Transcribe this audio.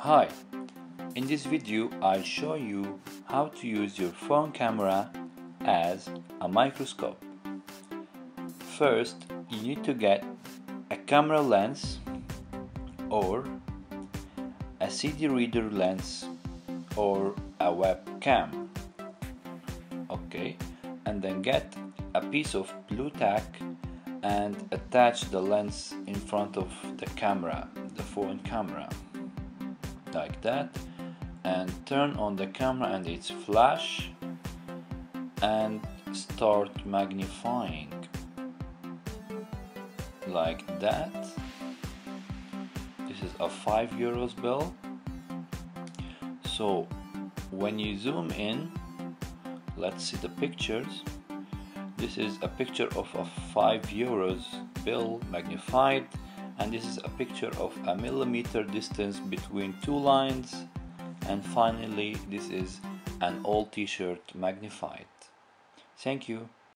Hi, in this video I'll show you how to use your phone camera as a microscope. First, you need to get a camera lens or a CD reader lens or a webcam. Okay, and then get a piece of blu-tack and attach the lens in front of the camera, the phone camera, like that, and turn on the camera and its flash and start magnifying like that. This is a €5 bill, so when you zoom in, let's see the pictures. This is a picture of a €5 bill magnified, and this is a picture of a millimeter distance between two lines, and finally this is an old t-shirt magnified. Thank you.